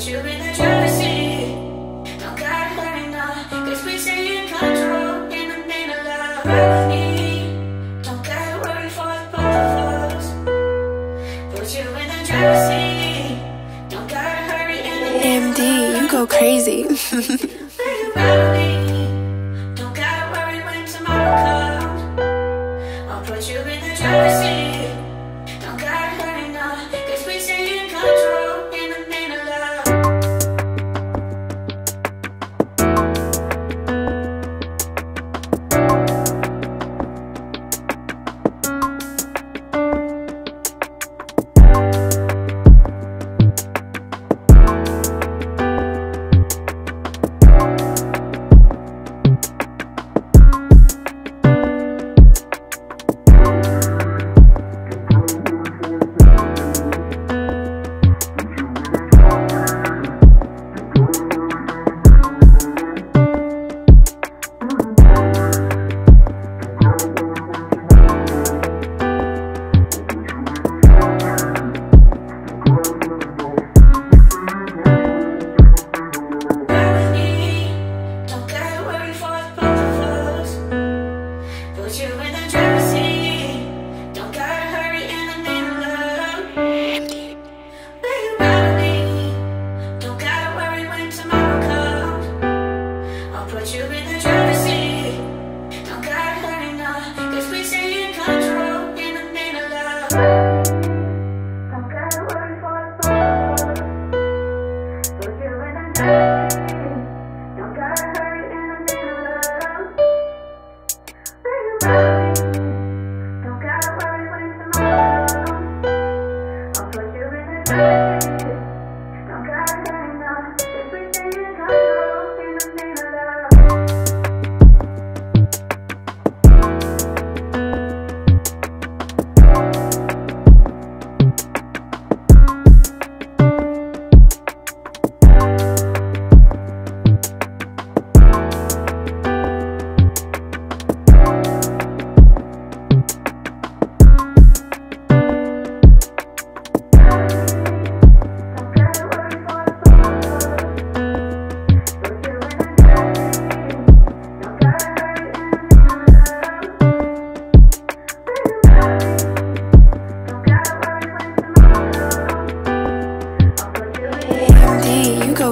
put you in the driver's seat. Don't gotta hurry now, cause we stay in control in the name of love. Don't gotta worry for the both of us. Put you in the driver's seat. Don't gotta hurry in the MD, you go crazy. Don't gotta worry when tomorrow comes. I'll put you in the driver's seat.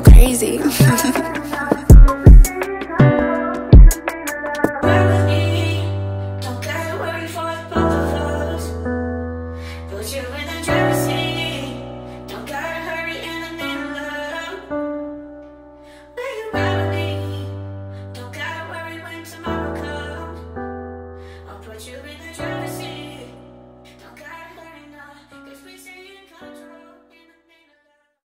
Crazy.